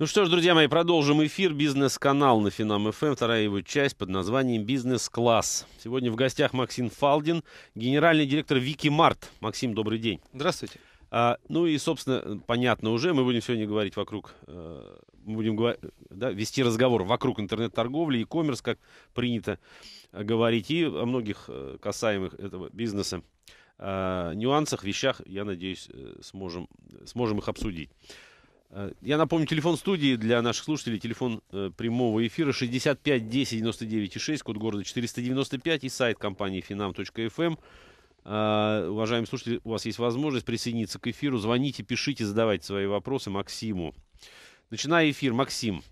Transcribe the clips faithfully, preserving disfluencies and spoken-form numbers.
Ну что ж, друзья мои, продолжим эфир. Бизнес-канал на Финам ФМ, вторая его часть под названием «Бизнес-класс». Сегодня в гостях Максим Фалдин, генеральный директор Викимарт. Максим, добрый день. Здравствуйте. А, ну и, собственно, понятно уже, мы будем сегодня говорить вокруг, э, мы будем да, вести разговор вокруг интернет-торговли, e-commerce, как принято говорить, и о многих э, касаемых этого бизнеса э, нюансах, вещах, я надеюсь, э, сможем, сможем их обсудить. Я напомню, телефон студии для наших слушателей, телефон э, прямого эфира шестьдесят пять десять девяносто девять шесть, код города четыреста девяносто пять и сайт компании финам точка эф эм. Э, уважаемые слушатели, у вас есть возможность присоединиться к эфиру, звоните, пишите, задавайте свои вопросы Максиму. Начиная эфир, Максим,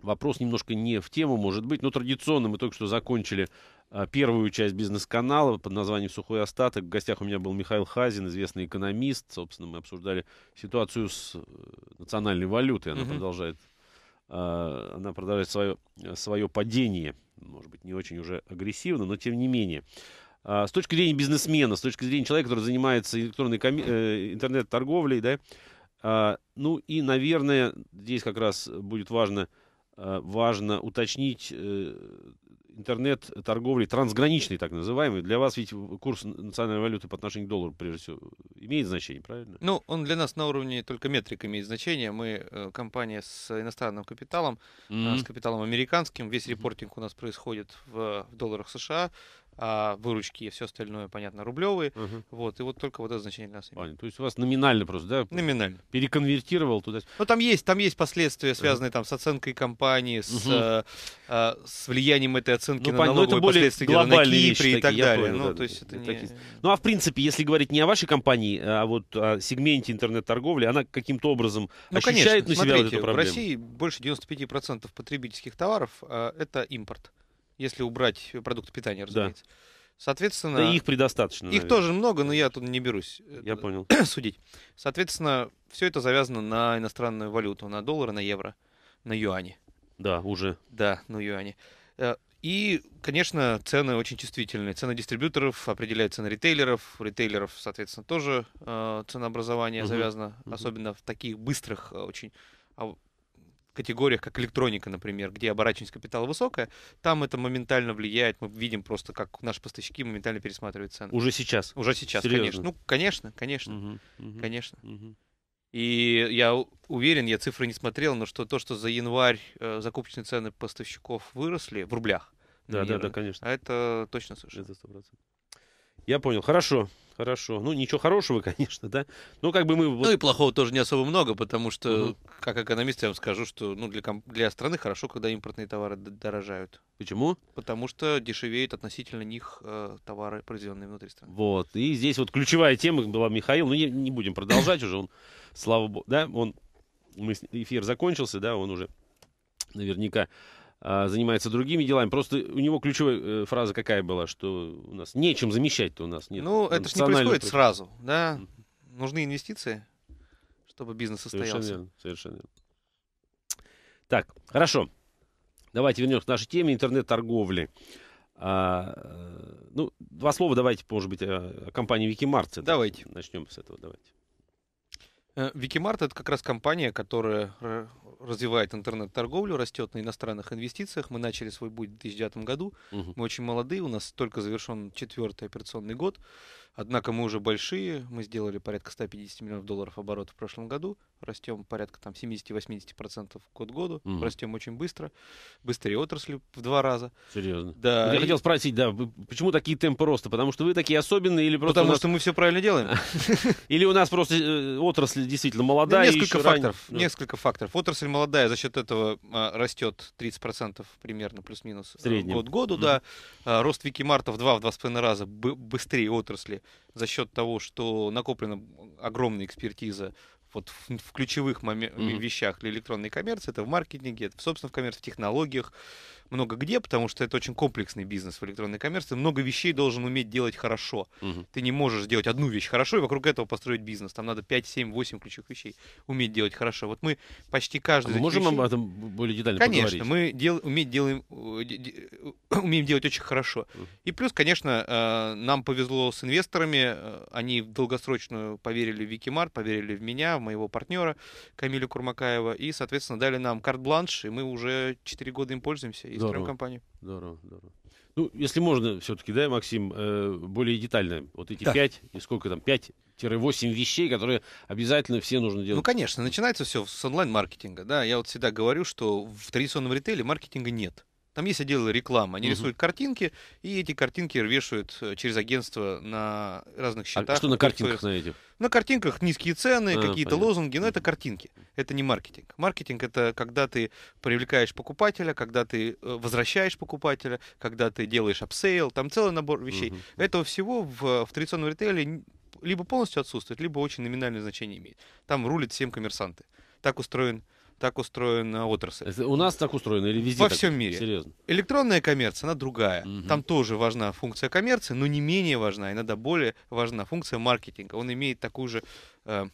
вопрос немножко не в тему, может быть, но традиционно мы только что закончили э, первую часть бизнес-канала под названием «Сухой остаток». В гостях у меня был Михаил Хазин, известный экономист. Собственно, мы обсуждали ситуацию с национальной валютой. Она, [S2] Uh-huh. [S1] продолжает, э, она продолжает свое, свое падение. Может быть, не очень уже агрессивно, но тем не менее. Э, с точки зрения бизнесмена, с точки зрения человека, который занимается электронной коми- э, интернет-торговлей, да, э, ну и, наверное, здесь как раз будет важно... Важно уточнить интернет-торговли трансграничной, так называемой. Для вас ведь курс национальной валюты по отношению к доллару, прежде всего, имеет значение, правильно? Ну, он для нас на уровне только метрик имеет значение. Мы компания с иностранным капиталом, mm-hmm. с капиталом американским. Весь репортинг у нас происходит в долларах США. А выручки и все остальное, понятно, рублевые. Uh-huh. Вот, и вот только вот это значение для нас имеет. Понятно. То есть у вас номинально просто, да? Номинально. Переконвертировал туда. Ну, там есть, там есть последствия, связанные uh-huh. там с оценкой компании, с, uh-huh. а, с влиянием этой оценки ну, на налоговые ну, последствия на Кипре и так далее. Ну, то есть это не... ну, а в принципе, если говорить не о вашей компании, а вот о сегменте интернет-торговли, она каким-то образом ну, ощущает конечно. на себя Смотрите, вот эту проблему? В России больше девяноста пяти процентов потребительских товаров а, это импорт. Если убрать продукты питания, разумеется. Да. Соответственно... Да их предостаточно. Их наверное. тоже много, но я тут не берусь я понял. судить. Соответственно, все это завязано на иностранную валюту, на доллары, на евро, на юани. Да, уже. Да, на юани. И, конечно, цены очень чувствительные. Цены дистрибьюторов определяют цены ритейлеров. У ритейлеров, соответственно, тоже ценообразование угу. завязано, угу. особенно в таких быстрых очень... категориях, как электроника, например, где оборачиваемость капитала высокая, там это моментально влияет. Мы видим просто, как наши поставщики моментально пересматривают цены. Уже сейчас? Уже сейчас, Серьезно? конечно. Ну, конечно, конечно, угу, угу, конечно. Угу. И я уверен, я цифры не смотрел, но что то, что за январь э, закупочные цены поставщиков выросли в рублях. Да, да, да, конечно. А это точно совершенно. Это сто процентов. Я понял. Хорошо. Хорошо. Ну, ничего хорошего, конечно, да. Ну, как бы мы... Ну, и плохого тоже не особо много, потому что, угу. как экономист, я вам скажу, что ну, для, комп... для страны хорошо, когда импортные товары дорожают. Почему? Потому что дешевеют относительно них э, товары, произведенные внутри страны. Вот. И здесь вот ключевая тема была Михаил. Ну, не, не будем продолжать уже. Он, слава богу, да, он... Мы... Эфир закончился, да, он уже наверняка... занимается другими делами. Просто у него ключевая фраза какая была, что у нас нечем замещать-то у нас нет. Ну, это же не происходит сразу, да? Нужны инвестиции, чтобы бизнес состоялся. Совершенно верно, совершенно верно. Так, хорошо. Давайте вернемся к нашей теме интернет-торговли. А, ну, два слова давайте, может быть, о компании Викимарт. Давайте. Начнем с этого, давайте. Викимарт — это как раз компания, которая развивает интернет-торговлю, растет на иностранных инвестициях. Мы начали свой путь в две тысячи девятом году. Угу. Мы очень молодые, у нас только завершен четвертый операционный год. Однако мы уже большие, мы сделали порядка ста пятидесяти миллионов долларов оборота в прошлом году. Растем порядка там семидесяти-восьмидесяти процентов год к году. Угу. Растем очень быстро. Быстрее отрасли в два раза. Серьезно? Да. Я и... хотел спросить, да, почему такие темпы роста? Потому что вы такие особенные или просто... Потому нас... что мы все правильно делаем. Или у нас просто отрасль действительно молодая. Ну, несколько, факторов, ран... несколько факторов. Отрасль молодая, за счет этого а, растет тридцать процентов примерно, плюс-минус год к году. Mm-hmm. Да. А, рост Викимарта в два-два с половиной раза быстрее отрасли за счет того, что накоплена огромная экспертиза вот, в, в ключевых моме- mm-hmm. вещах для электронной коммерции. Это в маркетинге, это в собственном коммерции, в технологиях, много где, потому что это очень комплексный бизнес в электронной коммерции. Много вещей должен уметь делать хорошо. Uh-huh. Ты не можешь делать одну вещь хорошо и вокруг этого построить бизнес. Там надо пять, семь, восемь ключевых вещей уметь делать хорошо. Вот мы почти каждый... А мы можем вещей... об этом более детально конечно, поговорить? Конечно, мы дел... уметь делаем... умеем делать очень хорошо. Uh-huh. И плюс, конечно, нам повезло с инвесторами. Они в долгосрочную поверили в Викимарт, поверили в меня. моего партнера Камиля Курмакаева, и, соответственно, дали нам карт-бланш, и мы уже четыре года им пользуемся и строим компанию. Здорово, здорово. Ну, если можно, все-таки, да, Максим, более детально. Вот эти да. пять, и сколько там, пять-восемь вещей, которые обязательно все нужно делать. Ну, конечно, начинается все с онлайн-маркетинга, да. Я вот всегда говорю, что в традиционном ритейле маркетинга нет. Там есть отделы рекламы, они угу. рисуют картинки, и эти картинки вешают через агентство на разных счетах. А что на картинках на этих? На картинках низкие цены, а, какие-то понятно. лозунги, но это картинки, это не маркетинг. Маркетинг — это когда ты привлекаешь покупателя, когда ты возвращаешь покупателя, когда ты делаешь апсейл, там целый набор вещей. Угу. Этого всего в, в традиционном ритейле либо полностью отсутствует, либо очень номинальное значение имеет. Там рулит всем коммерсанты. Так устроен Так устроена отрасль. Это у нас так устроено или везде? Во так? всем мире. Серьезно? Электронная коммерция, она другая. Угу. Там тоже важна функция коммерции, но не менее важна, иногда более важна функция маркетинга. Он имеет такую же, э,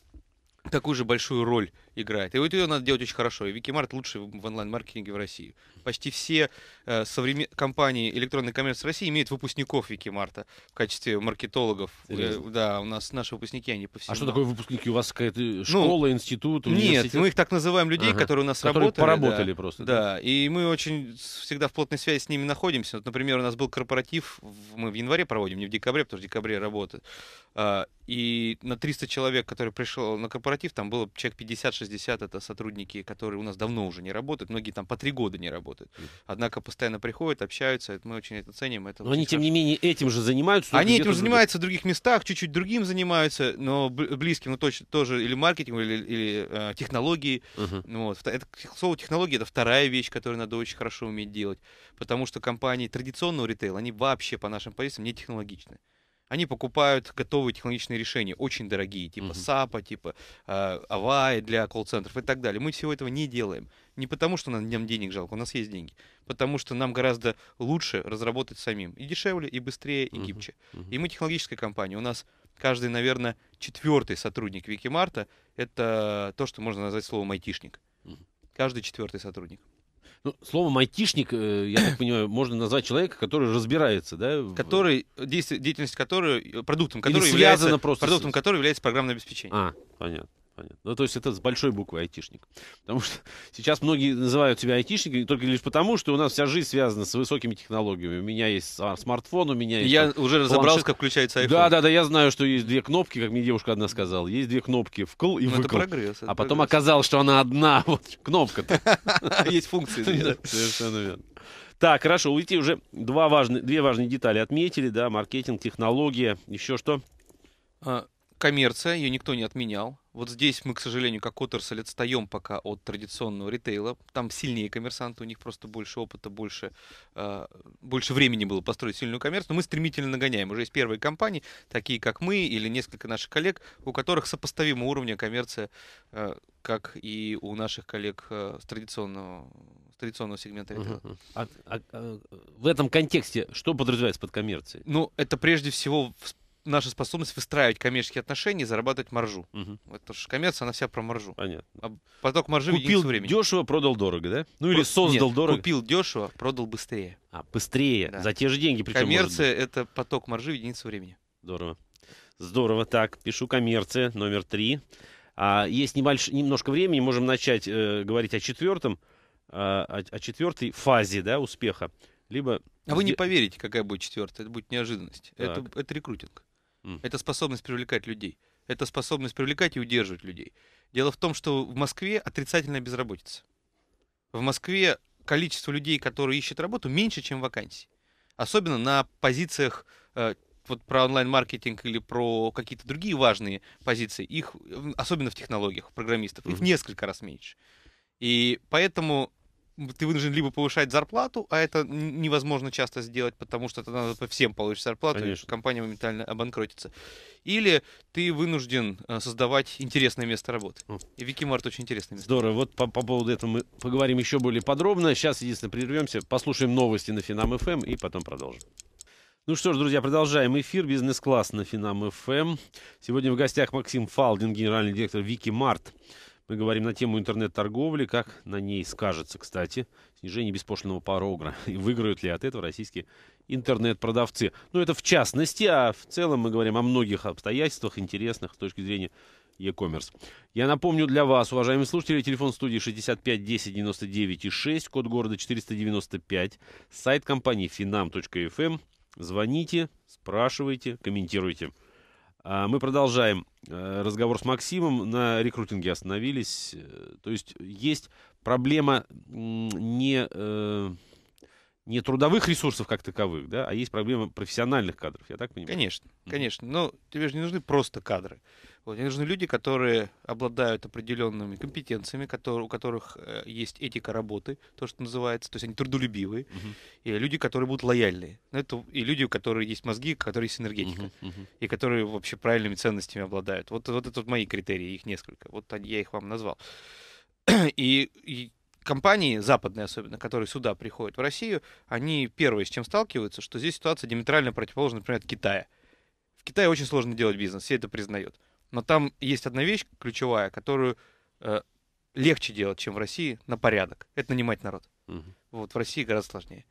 такую же большую роль играет. И вот ее надо делать очень хорошо. И Викимарт лучший в онлайн-маркетинге в России. Почти все э, современ... компании электронной коммерции России имеют выпускников Викимарта в качестве маркетологов. Э, да, у нас наши выпускники, они по всему. А что такое выпускники? У вас какая-то школа, ну, институт, университет? Нет, мы их так называем людей, ага. которые у нас которые работали. поработали да, просто. Да. да, и мы очень всегда в плотной связи с ними находимся. Вот, например, у нас был корпоратив, мы в январе проводим, не в декабре, потому что в декабре работают. И на триста человек, которые пришли на корпоратив, там было человек пятьдесят-шестьдесят, это сотрудники, которые у нас давно уже не работают, многие там по три года не работают. Однако постоянно приходят, общаются, это мы очень это ценим. Это но очень они, хорошо. Тем не менее, этим же занимаются? Они этим же занимаются в других местах, чуть-чуть другим занимаются, но близким, ну, точно тоже или маркетингом, или, или э, технологией. Uh-huh. Вот. Это, слово технологии — это вторая вещь, которую надо очень хорошо уметь делать, потому что компании традиционного ритейла, они вообще по нашим позициям не технологичны. Они покупают готовые технологичные решения, очень дорогие, типа сапа, типа Авай для колл-центров и так далее. Мы всего этого не делаем. Не потому, что нам денег жалко, у нас есть деньги. Потому что нам гораздо лучше разработать самим. И дешевле, и быстрее, и гибче. Uh-huh, uh-huh. И мы технологическая компания. У нас каждый, наверное, четвертый сотрудник Викимарта — это то, что можно назвать словом айтишник. Uh-huh. Каждый четвертый сотрудник. Ну, словом айтишник, я так понимаю, можно назвать человека, который разбирается, да? Который, деятельность которой, продуктом которой является, продуктом с... которой является программное обеспечение. А, понятно. Понятно. Ну, то есть это с большой буквы айтишник. Потому что сейчас многие называют себя айтишниками только лишь потому, что у нас вся жизнь связана с высокими технологиями. У меня есть смартфон, у меня есть... Я там, уже разобрался, планшет. Как включается iPhone. Да, да, да, я знаю, что есть две кнопки, как мне девушка одна сказала. Есть две кнопки, вкл и выкл. Это прогресс. Это а потом прогресс. Оказалось, что она одна. Вот кнопка-то. Есть функции. Совершенно верно. Так, хорошо, у детей уже два важные, две важные детали отметили, да, маркетинг, технология, еще что? Коммерция, ее никто не отменял. Вот здесь мы, к сожалению, как отрасль отстаем пока от традиционного ритейла. Там сильнее коммерсанты, у них просто больше опыта, больше, э, больше времени было построить сильную коммерцию. Но мы стремительно нагоняем. Уже есть первые компании, такие как мы или несколько наших коллег, у которых сопоставимого уровня коммерция, э, как и у наших коллег э, с традиционного, с традиционного сегмента ритейла. Uh-huh. а, а, а, в этом контексте что подразумевается под коммерцией? Ну, это прежде всего... наша способность выстраивать коммерческие отношения и зарабатывать маржу. Угу. Потому что коммерция, она вся про маржу. Понятно. А поток маржи купил дешево, продал дорого, да? Ну про... или создал Нет, дорого. Купил дешево, продал быстрее. А, быстрее. Да. За те же деньги. Причем, коммерция — это поток маржи в единицу времени. Здорово. Здорово. Так, пишу коммерция, номер три. А, есть небольш... немножко времени, можем начать э, говорить о четвертом, э, о, о четвертой фазе, да, успеха. Либо... А вы не поверите, какая будет четвертая. Это будет неожиданность. Это, это рекрутинг. Это способность привлекать людей. Это способность привлекать и удерживать людей. Дело в том, что в Москве отрицательная безработица. В Москве количество людей, которые ищут работу, меньше, чем вакансий. Особенно на позициях, э, вот про онлайн-маркетинг или про какие-то другие важные позиции, их, особенно в технологиях, программистов, их [S2] Mm-hmm. [S1] Несколько раз меньше. И поэтому... ты вынужден либо повышать зарплату, а это невозможно часто сделать, потому что тогда надо всем получить зарплату, конечно. И компания моментально обанкротится. Или ты вынужден создавать интересное место работы. О. И Викимарт очень интересное место. Здорово. Вот по, по поводу этого мы поговорим еще более подробно. Сейчас, единственное, прервемся, послушаем новости на Финам эф эм и потом продолжим. Ну что ж, друзья, продолжаем эфир «Бизнес-класс» на Финам эф эм. Сегодня в гостях Максим Фалдин, генеральный директор Викимарт. Мы говорим на тему интернет-торговли, как на ней скажется, кстати, снижение беспошлинного порога. И выиграют ли от этого российские интернет-продавцы. Ну, это в частности, а в целом мы говорим о многих обстоятельствах интересных с точки зрения e-commerce. Я напомню для вас, уважаемые слушатели, телефон студии шестьдесят пять десять девяносто девять и шесть, код города четыреста девяносто пять, сайт компании финам точка эф эм. Звоните, спрашивайте, комментируйте. Мы продолжаем разговор с Максимом. На рекрутинге остановились. То есть есть проблема не... не трудовых ресурсов как таковых, да, а есть проблема профессиональных кадров, я так понимаю? Конечно, mm-hmm. конечно. Но тебе же не нужны просто кадры. Вот, тебе нужны люди, которые обладают определенными компетенциями, которые, у которых э, есть этика работы, то, что называется, то есть они трудолюбивые, mm-hmm. и люди, которые будут лояльны. Это и люди, у которых есть мозги, у которых есть энергетика, mm-hmm. Mm-hmm. и которые вообще правильными ценностями обладают. Вот, вот это вот мои критерии, их несколько. Вот я их вам назвал. и... и компании, западные особенно, которые сюда приходят в Россию, они первые с чем сталкиваются, что здесь ситуация диаметрально противоположна, например, от Китая. В Китае очень сложно делать бизнес, все это признают. Но там есть одна вещь ключевая, которую э, легче делать, чем в России, на порядок. Это нанимать народ. Угу. Вот в России гораздо сложнее.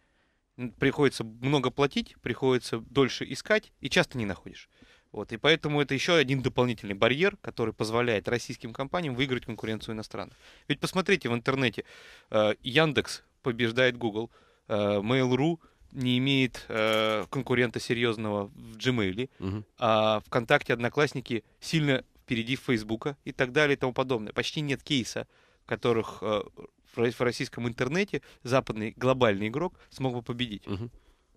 Приходится много платить, приходится дольше искать, и часто не находишь. Вот, и поэтому это еще один дополнительный барьер, который позволяет российским компаниям выиграть конкуренцию иностранных. Ведь посмотрите в интернете, э, Яндекс побеждает Google, э, Mail.ru не имеет э, конкурента серьезного в Gmail, угу. а ВКонтакте, Одноклассники сильно впереди Фейсбука и так далее и тому подобное. Почти нет кейса, в которых э, в российском интернете западный глобальный игрок смог бы победить. Угу.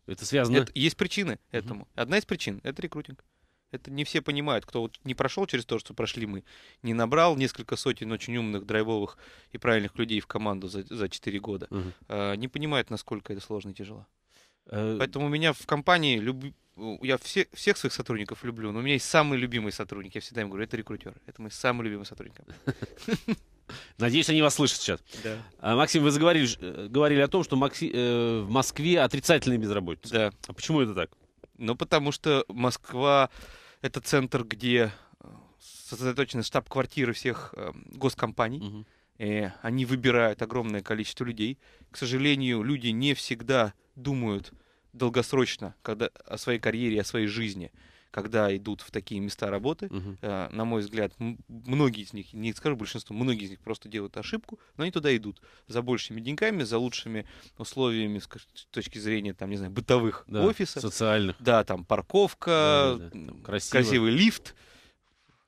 Это связано? Это, есть причины этому. Угу. Одна из причин — это рекрутинг. Это не все понимают, кто вот не прошел через то, что прошли мы, не набрал несколько сотен очень умных, драйвовых и правильных людей в команду за, за четыре года, угу. а, не понимают, насколько это сложно и тяжело. А... Поэтому у меня в компании, люб... я все, всех своих сотрудников люблю, но у меня есть самый любимый сотрудник, я всегда им говорю, это рекрутеры, это мой самый любимый сотрудник. Надеюсь, они вас слышат сейчас. Да. А, Максим, вы заговорили, говорили о том, что Макси... э, в Москве отрицательная безработица. Да. А почему это так? Ну, потому что Москва — это центр, где сосредоточен штаб-квартиры всех э, госкомпаний. Угу. И они выбирают огромное количество людей. К сожалению, люди не всегда думают долгосрочно когда, о своей карьере, о своей жизни, когда идут в такие места работы. Угу. Э, на мой взгляд, многие из них, не скажу большинство, многие из них просто делают ошибку, но они туда идут за большими деньгами, за лучшими условиями с точки зрения, там, не знаю, бытовых, да, офисов. Социальных. Да, там парковка, да, да, там красивый лифт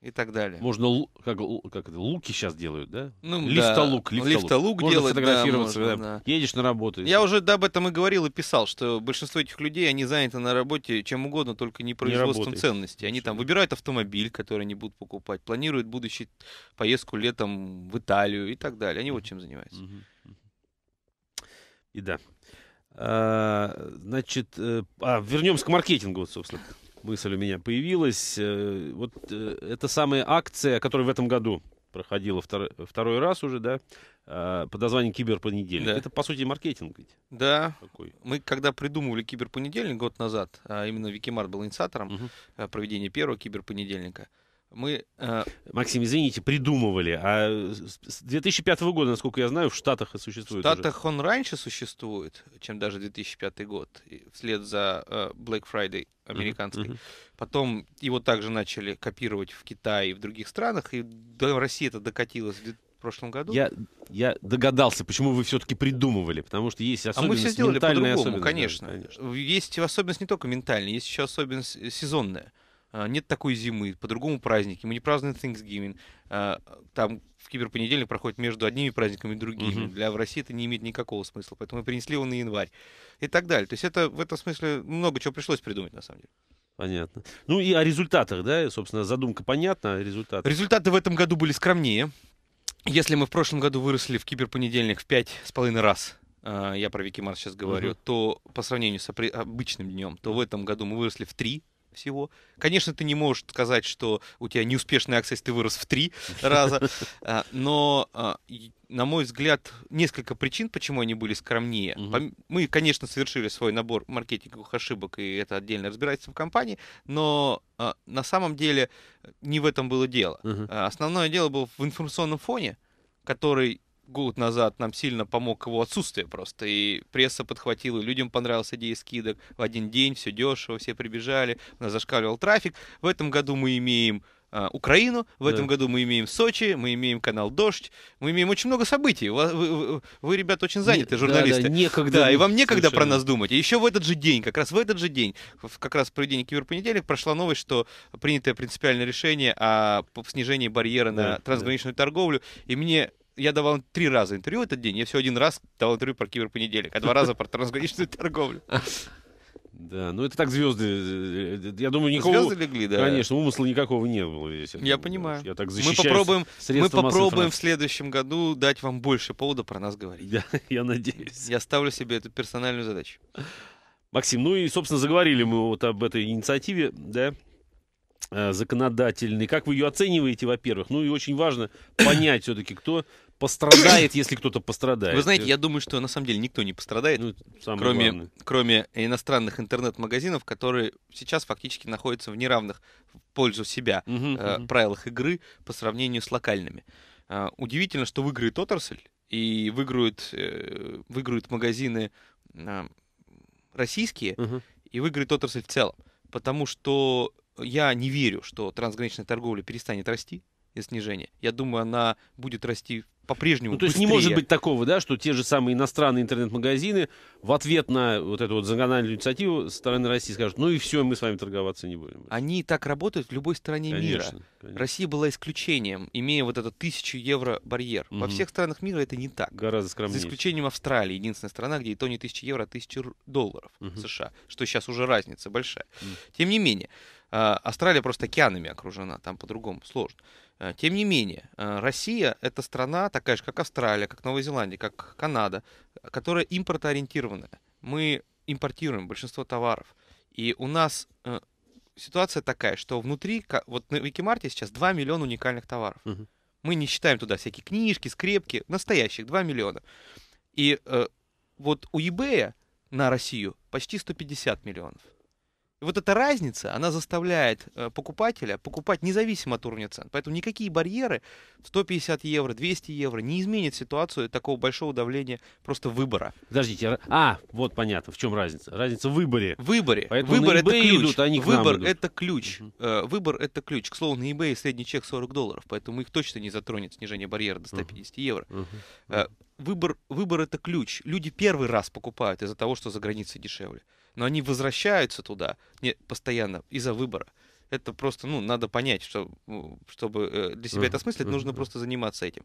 и так далее. Можно, как, как это, луки сейчас делают, да? Ну, лифтолук, да, лифтолук. Лифтолук можно делать, сфотографироваться, да, можно, да. Едешь на работу. И... Я уже об этом и говорил, и писал, что большинство этих людей, они заняты на работе чем угодно, только не производством не ценностей. Они там выбирают автомобиль, который они будут покупать, планируют будущую поездку летом в Италию и так далее. Они mm-hmm. вот чем занимаются. Mm-hmm. И да. А, значит, а, вернемся к маркетингу, вот, собственно. Мысль у меня появилась. Вот эта самая акция, которая в этом году проходила второй, второй раз уже, да, под названием «Киберпонедельник». Да. Это, по сути, маркетинг ведь. Да. Такой. Мы, когда придумывали «Киберпонедельник» год назад, а именно Викимарт был инициатором угу. проведения первого «Киберпонедельника», мы... Максим, извините, придумывали. А с две тысячи пятого года, насколько я знаю, в Штатах и существует. В Штатах уже. Он раньше существует, чем даже две тысячи пятый год, вслед за Black Friday американской. Uh-huh. Потом его также начали копировать в Китае и в других странах, и до России это докатилось в прошлом году. Я, я догадался, почему вы все-таки придумывали, потому что есть особенность. А мы все сделали по-другому, конечно. конечно. Есть особенность не только ментальная, есть еще особенность сезонная. Нет такой зимы, по-другому праздники. Мы не празднуем Thanksgiving. Там в Киберпонедельник проходит между одними праздниками и другими. Угу. Для в России это не имеет никакого смысла. Поэтому мы принесли его на январь. И так далее. То есть это в этом смысле много чего пришлось придумать, на самом деле. Понятно. Ну и о результатах, да? Собственно, задумка понятна, а результаты? Результаты в этом году были скромнее. Если мы в прошлом году выросли в Киберпонедельник в пять с половиной раз, я про Викимарт сейчас говорю, угу. то по сравнению с обычным днем, то в этом году мы выросли в три всего. Конечно, ты не можешь сказать, что у тебя неуспешная акция, если ты вырос в три раза, но, на мой взгляд, несколько причин, почему они были скромнее. Угу. Мы, конечно, совершили свой набор маркетинговых ошибок, и это отдельно разбирательство в компании, но на самом деле не в этом было дело. Угу. Основное дело было в информационном фоне, который год назад нам сильно помог его отсутствие просто, и пресса подхватила, и людям понравилась идея скидок, в один день все дешево, все прибежали, у нас зашкаливал трафик. В этом году мы имеем а, Украину, в да. этом году мы имеем Сочи, мы имеем канал «Дождь», мы имеем очень много событий. У вас, вы, вы, вы, ребята, очень заняты, не, журналисты. Да, да, некогда. Да, и вам некогда совершенно. Про нас думать. И еще в этот же день, как раз в этот же день, как раз в проведении Киберпонедельник прошла новость, что принято принципиальное решение о снижении барьера да, на трансграничную да. торговлю. И мне... Я давал три раза интервью в этот день, я всего один раз давал интервью про Киберпонедельник, а два раза про трансграничную торговлю. Да, ну это так звезды, я думаю, никого... Звезды легли, да. Конечно, умысла никакого не было здесь. Я понимаю. Я так защищаюсь. Мы попробуем, мы попробуем в следующем году дать вам больше повода про нас говорить. Да, я надеюсь. Я ставлю себе эту персональную задачу. Максим, ну и, собственно, заговорили мы вот об этой инициативе, да? Законодательный. Как вы ее оцениваете, во-первых? Ну и очень важно понять все-таки, кто пострадает, если кто-то пострадает. Вы знаете, я думаю, что на самом деле никто не пострадает, ну, кроме, кроме иностранных интернет-магазинов, которые сейчас фактически находятся в неравных в пользу себя угу, э, угу. правилах игры по сравнению с локальными. Э, удивительно, что выиграет отрасль и выиграют, э, выиграют магазины э, российские угу. и выиграет отрасль в целом, потому что я не верю, что трансграничная торговля перестанет расти из снижения. Я думаю, она будет расти по-прежнему. Ну, то есть быстрее. Не может быть такого, да, что те же самые иностранные интернет-магазины в ответ на вот эту вот законодательную инициативу со стороны России скажут: ну и все, мы с вами торговаться не будем. Они так работают в любой стране конечно, мира. Конечно. Россия была исключением, имея вот этот тысячу евро барьер. Угу. Во всех странах мира это не так. Гораздо скромнее. За исключением Австралии, единственная страна, где и то не тысяча евро, а тысяча долларов угу. США, что сейчас уже разница большая. Угу. Тем не менее, Австралия просто океанами окружена, там по-другому сложно. Тем не менее, Россия — это страна такая же, как Австралия, как Новая Зеландия, как Канада, которая импортоориентированная. Мы импортируем большинство товаров. И у нас ситуация такая, что внутри, вот на Викимарте сейчас два миллиона уникальных товаров. Угу. Мы не считаем туда всякие книжки, скрепки, настоящих два миллиона. И э, вот у eBay на Россию почти сто пятьдесят миллионов. Вот эта разница, она заставляет покупателя покупать независимо от уровня цен. Поэтому никакие барьеры в сто пятьдесят евро, двести евро не изменят ситуацию такого большого давления просто выбора. Подождите, а, вот понятно, в чем разница. Разница в выборе. В выборе. Поэтому выбор это ключ. Идут, а не к нам идут. Выбор это ключ. Uh-huh. Выбор это ключ. К слову, на eBay средний чек сорок долларов, поэтому их точно не затронет снижение барьера до ста пятидесяти евро. Uh-huh. Uh-huh. Выбор, выбор это ключ. Люди первый раз покупают из-за того, что за границей дешевле. Но они возвращаются туда не, постоянно из-за выбора. Это просто, ну, надо понять, что, чтобы для себя это осмыслить, нужно просто заниматься этим.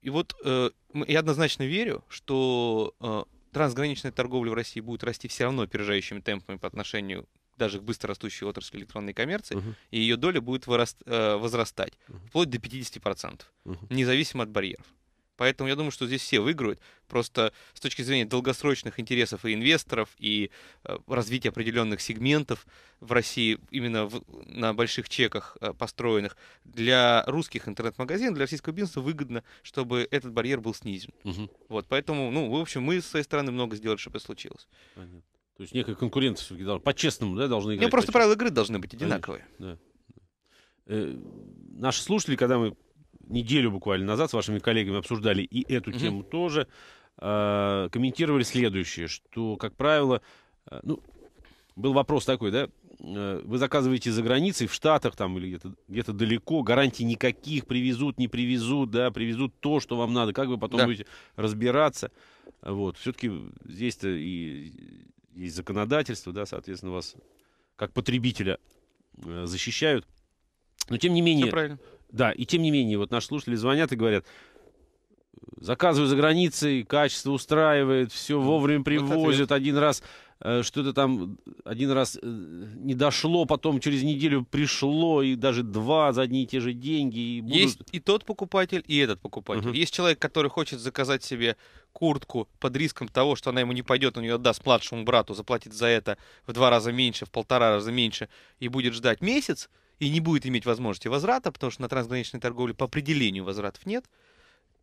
И вот э, я однозначно верю, что э, трансграничная торговля в России будет расти все равно опережающими темпами по отношению даже к быстро растущей отрасли электронной коммерции, uh-huh. и ее доля будет выраст, э, возрастать uh-huh. вплоть до пятидесяти процентов, uh-huh. независимо от барьеров. Поэтому я думаю, что здесь все выиграют. Просто с точки зрения долгосрочных интересов и инвесторов, и э, развития определенных сегментов в России, именно в, на больших чеках э, построенных, для русских интернет-магазинов, для российского бизнеса выгодно, чтобы этот барьер был снизен. Угу. Вот, поэтому, ну, в общем, мы с своей стороны много сделали, чтобы это случилось. Понятно. То есть некая конкуренция все-таки должна, по-честному, да, должны играть. Ну, просто правила игры должны быть одинаковые. Да. Э, наши слушатели, когда мы неделю буквально назад с вашими коллегами обсуждали и эту mm-hmm. тему тоже, э, комментировали следующее, что, как правило, э, ну, был вопрос такой, да, э, вы заказываете за границей, в Штатах там или где-то, где-то далеко, гарантий никаких, привезут, не привезут, да, привезут то, что вам надо, как вы потом да. будете разбираться, вот, все-таки здесь-то и есть законодательство, да, соответственно, вас как потребителя э, защищают, но тем не менее... Все правильно. Да, и тем не менее, вот наши слушатели звонят и говорят: заказываю за границей, качество устраивает, все вовремя привозят, один раз э, что-то там, один раз э, не дошло, потом через неделю пришло, и даже два за одни и те же деньги. И будут... Есть и тот покупатель, и этот покупатель. Uh-huh. Есть человек, который хочет заказать себе куртку под риском того, что она ему не пойдет, он ее отдаст младшему брату, заплатит за это в два раза меньше, в полтора раза меньше, и будет ждать месяц, и не будет иметь возможности возврата, потому что на трансграничной торговле по определению возвратов нет,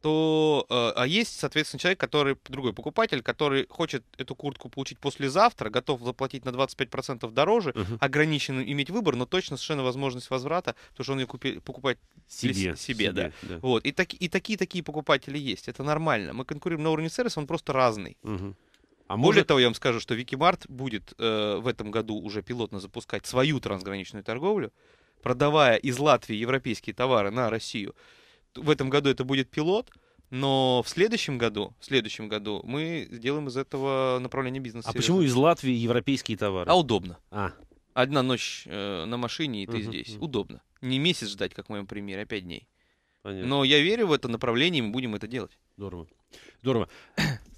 то э, а есть, соответственно, человек, который, другой покупатель, который хочет эту куртку получить послезавтра, готов заплатить на двадцать пять процентов дороже, угу. ограничен иметь выбор, но точно совершенно возможность возврата, потому что он ее купи, покупать себе. себе, себе да. Да. Вот. И такие-такие покупатели есть, это нормально. Мы конкурируем на уровне сервиса, он просто разный. Угу. А Более может... того, я вам скажу, что Викимарт будет э, в этом году уже пилотно запускать свою трансграничную торговлю, продавая из Латвии европейские товары на Россию. В этом году это будет пилот, но в следующем году, в следующем году мы сделаем из этого направление бизнеса. А серьезно. Почему из Латвии европейские товары? А удобно. А. Одна ночь э, на машине, и ты uh-huh, здесь. Uh-huh. Удобно. Не месяц ждать, как в моем примере, а пять дней. Понятно. Но я верю в это направление, и мы будем это делать. Здорово. Здорово.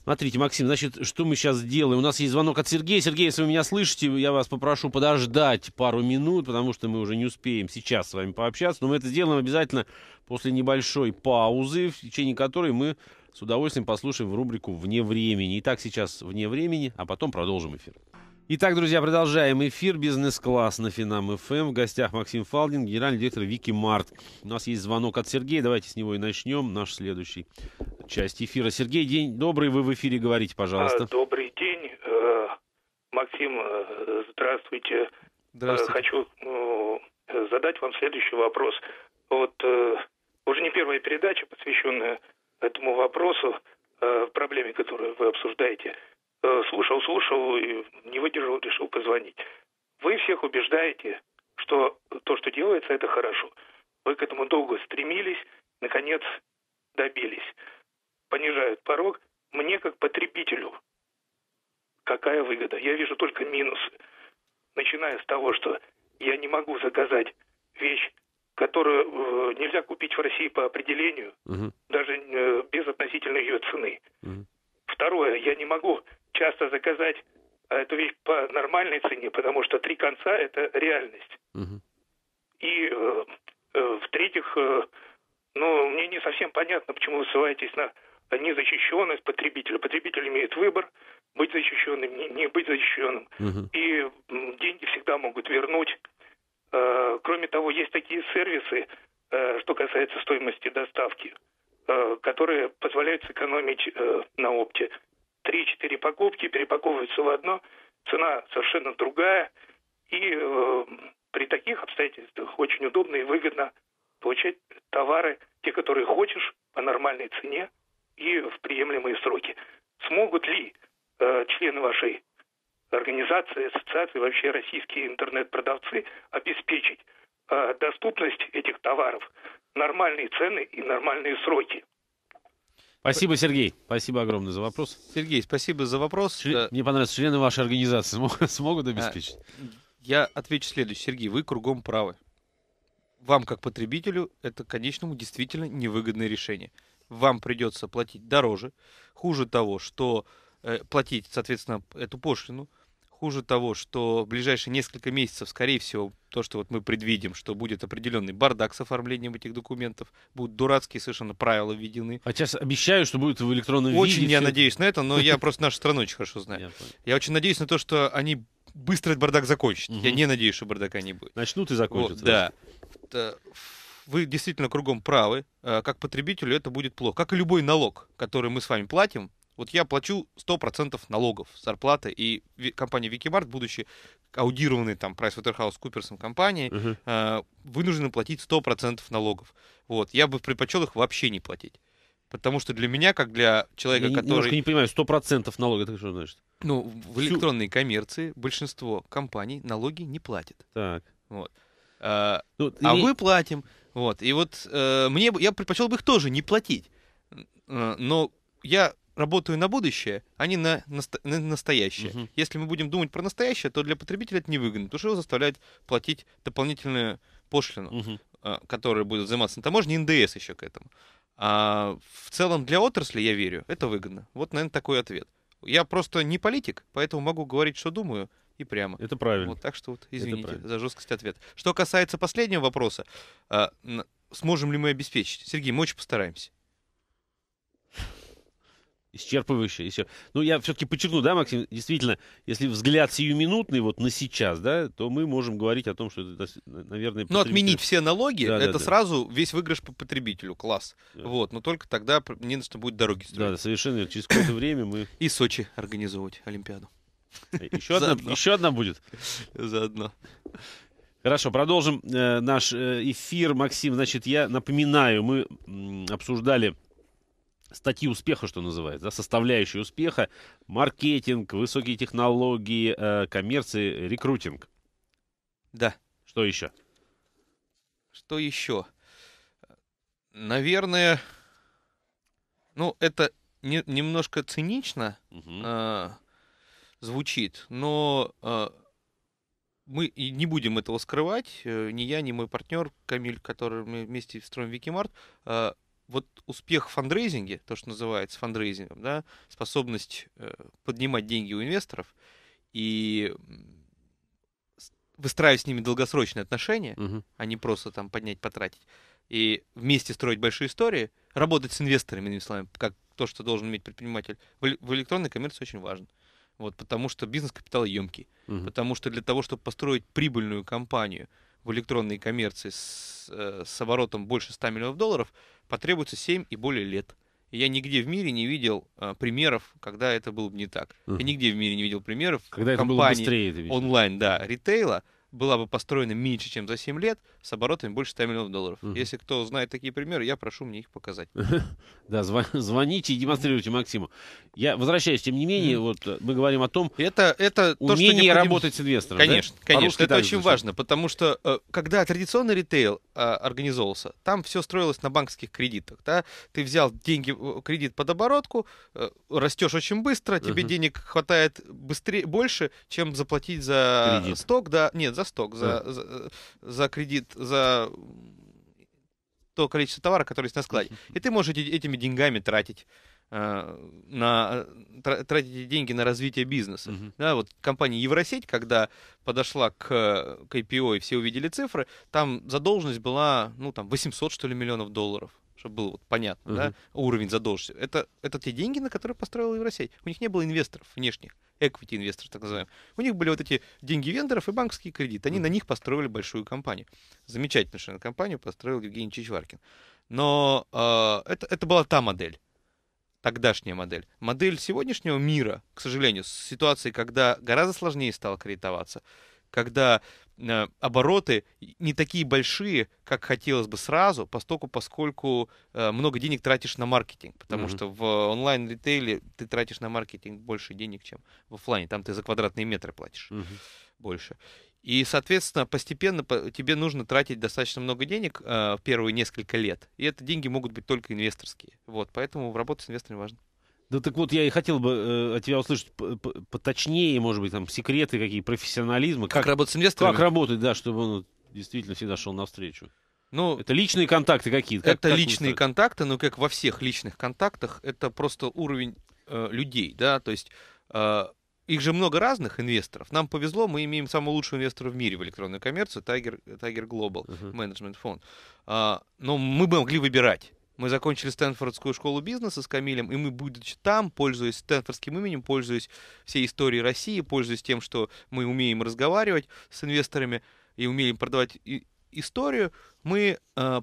Смотрите, Максим, значит, что мы сейчас делаем? У нас есть звонок от Сергея. Сергей, если вы меня слышите, я вас попрошу подождать пару минут, потому что мы уже не успеем сейчас с вами пообщаться. Но мы это сделаем обязательно после небольшой паузы, в течение которой мы с удовольствием послушаем рубрику «Вне времени». Итак, сейчас «Вне времени», а потом продолжим эфир. Итак, друзья, продолжаем эфир «Бизнес-класс» на Финам ФМ. В гостях Максим Фалдин, генеральный директор Викимарт. У нас есть звонок от Сергея. Давайте с него и начнем наш следующий часть эфира. Сергей, день добрый. Вы в эфире, говорите, пожалуйста. Добрый день. Максим, здравствуйте. Здравствуйте. Хочу задать вам следующий вопрос. Вот уже не первая передача, посвященная этому вопросу, проблеме, которую вы обсуждаете. Слушал, слушал и не выдержал, решил позвонить. Вы всех убеждаете, что то, что делается, это хорошо. Вы к этому долго стремились, наконец добились. Понижают порог. Мне, как потребителю, какая выгода? Я вижу только минусы. Начиная с того, что я не могу заказать вещь, которую нельзя купить в России по определению, угу. даже без относительно ее цены. Угу. Второе, я не могу часто заказать эту вещь по нормальной цене, потому что три конца – это реальность. Uh-huh. И, э, э, в-третьих, э, ну, мне не совсем понятно, почему вы ссылаетесь на незащищенность потребителя. Потребитель имеет выбор быть защищенным, не, не быть защищенным. Uh-huh. И э, деньги всегда могут вернуть. Э, кроме того, есть такие сервисы, э, что касается стоимости доставки, которые позволяют сэкономить э, на опте. Три-четыре покупки перепаковываются в одно, цена совершенно другая, и э, при таких обстоятельствах очень удобно и выгодно получать товары, те, которые хочешь, по нормальной цене и в приемлемые сроки. Смогут ли э, члены вашей организации, ассоциации, вообще российские интернет-продавцы обеспечить э, доступность этих товаров, нормальные цены и нормальные сроки? Спасибо, Сергей. Спасибо огромное за вопрос. Сергей, спасибо за вопрос. Член... Мне понравилось, члены вашей организации смогут, смогут обеспечить? Я отвечу следующее. Сергей, вы кругом правы. Вам, как потребителю, это, конечному, действительно невыгодное решение. Вам придется платить дороже. Хуже того, что э, платить, соответственно, эту пошлину. Хуже того, что в ближайшие несколько месяцев, скорее всего, то, что вот мы предвидим, что будет определенный бардак с оформлением этих документов, будут дурацкие совершенно правила введены. А сейчас обещаю, что будет в электронном виде. Очень я надеюсь на это, но я просто нашу страну очень хорошо знаю. Я очень надеюсь на то, что они быстро этот бардак закончат. Я не надеюсь, что бардака не будет. Начнут и закончат. Да. Вы действительно кругом правы. Как потребителю это будет плохо. Как и любой налог, который мы с вами платим. Вот я плачу сто процентов налогов, зарплаты, и компания Викимарт, будучи аудированной там PricewaterhouseCoopers компанией, uh-huh. э, вынуждена платить сто процентов налогов. Вот. Я бы предпочел их вообще не платить. Потому что для меня, как для человека, я который... Я немножко не понимаю, сто процентов налогов, это что значит? Ну, в Всю... электронной коммерции большинство компаний налоги не платят. Так. Вот. А, ну, а и... мы платим. Вот. И вот э, мне, я предпочел бы их тоже не платить. Но я... работаю на будущее, а не на, насто- на настоящее. Uh-huh. Если мы будем думать про настоящее, то для потребителя это невыгодно, потому что его заставляют платить дополнительную пошлину, uh-huh. э, которая будет взиматься на таможне, и эн дэ эс еще к этому. А в целом для отрасли, я верю, это выгодно. Вот, наверное, такой ответ. Я просто не политик, поэтому могу говорить, что думаю, и прямо. Это правильно. Вот, так что вот, извините за жесткость ответа. Что касается последнего вопроса, э, сможем ли мы обеспечить? Сергей, мы очень постараемся. Исчерпывающе. Исчерп... Ну, я все-таки подчеркну, да, Максим, действительно, если взгляд сиюминутный вот на сейчас, да, то мы можем говорить о том, что это, наверное, потребитель... Ну, отменить все налоги, да, это да, сразу да. весь выигрыш по потребителю, класс. Да. Вот, но только тогда не на что будет дороги строить. Да, да, совершенно. Через какое-то время мы... И Сочи организовывать Олимпиаду. Еще одна, еще одна будет? Заодно. Хорошо, продолжим э, наш эфир, Максим. Значит, я напоминаю, мы м, обсуждали... статьи успеха, что называется, да, составляющие успеха, маркетинг, высокие технологии, э, коммерции, рекрутинг. Да. Что еще? Что еще? Наверное, ну, это не, немножко цинично угу. э, звучит, но э, мы и не будем этого скрывать. Э, ни я, ни мой партнер Камиль, который мы вместе строим Викимарт, э, вот успех в фандрейзинге, то, что называется фандрейзингом, да, способность э, поднимать деньги у инвесторов и выстраивать с ними долгосрочные отношения, угу. а не просто там поднять, потратить, и вместе строить большие истории, работать с инвесторами, иными словами, как то, что должен иметь предприниматель, в электронной коммерции очень важно. Вот, потому что бизнес-капитал емкий. Угу. Потому что для того, чтобы построить прибыльную компанию в электронной коммерции с, с оборотом больше ста миллионов долларов, потребуется семь и более лет. И я нигде в мире не видел а, примеров, когда это было бы не так. Угу. Я нигде в мире не видел примеров, когда компании это было быстрее, онлайн, да, ритейла, была бы построена меньше, чем за семь лет, с оборотами больше ста миллионов долларов. Uh-huh. Если кто знает такие примеры, я прошу мне их показать. Да, звоните и демонстрируйте Максиму. Я возвращаюсь, тем не менее, вот мы говорим о том, умение работать с инвестором. Конечно, конечно, это очень важно, потому что когда традиционный ритейл организовался, там все строилось на банковских кредитах. Ты взял деньги, кредит под оборотку, растешь очень быстро, тебе денег хватает быстрее, больше, чем заплатить за сток, да, нет, за За сток, за, да. за, за кредит, за то количество товара, который есть на складе. И ты можешь эти, этими деньгами тратить, э, на, тратить деньги на развитие бизнеса. Uh-huh. Да, вот компания Евросеть, когда подошла к, к ай пи о и все увидели цифры, там задолженность была, ну, там восемьсот, что ли, миллионов долларов. Чтобы было вот понятно, uh-huh. да, уровень задолженности. Это, это те деньги, на которые построила Евросеть. У них не было инвесторов внешних, эквити-инвесторов, так называемых. У них были вот эти деньги вендоров и банковские кредиты. Они uh-huh. на них построили большую компанию. Замечательную совершенно компанию построил Евгений Чичваркин. Но э, это, это была та модель, тогдашняя модель. Модель сегодняшнего мира, к сожалению, с ситуацией, когда гораздо сложнее стало кредитоваться, когда э, обороты не такие большие, как хотелось бы сразу, постоку, поскольку э, много денег тратишь на маркетинг, потому mm-hmm. что в онлайн-ритейле ты тратишь на маркетинг больше денег, чем в офлайне, там ты за квадратные метры платишь mm-hmm. больше. И, соответственно, постепенно тебе нужно тратить достаточно много денег э, в первые несколько лет, и это деньги могут быть только инвесторские, вот, поэтому работать с инвесторами важно. Да, так вот, я и хотел бы э, от тебя услышать поточнее, может быть, там, секреты какие, профессионализма. Как, как работать с инвесторами? Как работать, да, чтобы он действительно всегда шел навстречу. Ну, это личные контакты какие-то? Как, это как личные контакты, но как во всех личных контактах, это просто уровень э, людей, да, то есть... Э, их же много разных инвесторов. Нам повезло, мы имеем самого лучшего инвестора в мире в электронную коммерцию, Tiger, Tiger Global Management Fund. А, но мы бы могли выбирать. Мы закончили Стэнфордскую школу бизнеса с Камилем, и мы, будучи там, пользуясь стэнфордским именем, пользуясь всей историей России, пользуясь тем, что мы умеем разговаривать с инвесторами и умеем продавать и историю, мы а,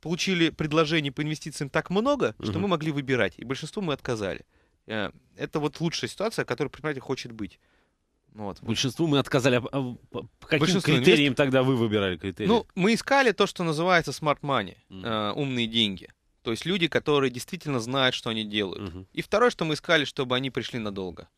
получили предложений по инвестициям так много, что угу. мы могли выбирать, и большинству мы отказали. Это вот лучшая ситуация, о которой предприниматель хочет быть. Вот. Большинству мы отказали. А по каким Большинство критериям инвестор... тогда вы выбирали критерии? Ну, мы искали то, что называется smart money, mm. э, умные деньги. То есть люди, которые действительно знают, что они делают. Mm-hmm. И второе, что мы искали, чтобы они пришли надолго.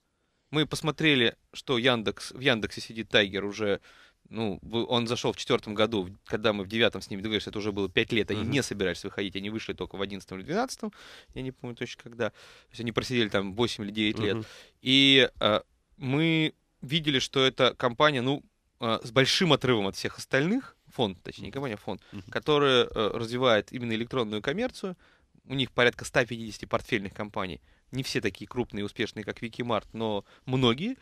Мы посмотрели, что Яндекс, в Яндексе сидит Тайгер уже, ну, он зашел в четвертом году, когда мы в девятом с ними договорились, это уже было пять лет, они uh-huh. не собирались выходить, они вышли только в одиннадцатом или двенадцатом, я не помню точно когда, то есть они просидели там восемь или девять uh-huh. лет, и а, мы видели, что эта компания, ну, а, с большим отрывом от всех остальных, фонд, точнее, не компания, а фонд, uh-huh. который а, развивает именно электронную коммерцию, у них порядка ста пятидесяти портфельных компаний, не все такие крупные и успешные, как Викимарт, но многие.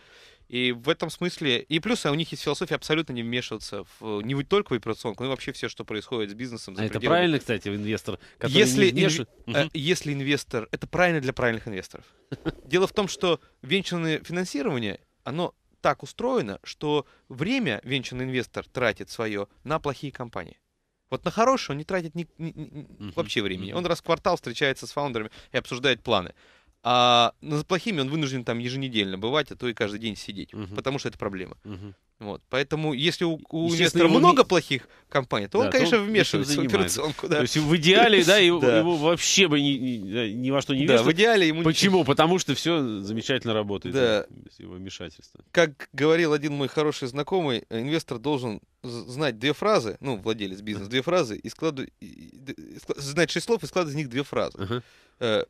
И в этом смысле... И плюс у них есть философия абсолютно не вмешиваться в, не только в операционку, но и вообще все, что происходит с бизнесом. За а пределами. Это правильно, кстати, инвестор, который если, не вмешивает? Инв... Если инвестор... Это правильно для правильных инвесторов. Дело в том, что венчурное финансирование, оно так устроено, что время венчурный инвестор тратит свое на плохие компании. Вот на хорошие он не тратит ни... Ни... Ни... вообще времени. Он раз в квартал встречается с фаундерами и обсуждает планы. А за плохими он вынужден там еженедельно бывать, а то и каждый день сидеть, uh-huh. потому что это проблема. Uh-huh. Вот. Поэтому, если у, у инвестора ему... много плохих компаний, то да, он, конечно, то он вмешивается в операционку. Да. То есть в идеале, да, его, да. его вообще бы ни, ни, ни во что не вмешивается. Да, в идеале ему Почему? Ничего. Потому что все замечательно работает, да. без его вмешательства. Как говорил один мой хороший знакомый, инвестор должен знать две фразы, ну, владелец бизнеса, две фразы, и складу, и, знать шесть слов и складывать из них две фразы. Uh-huh.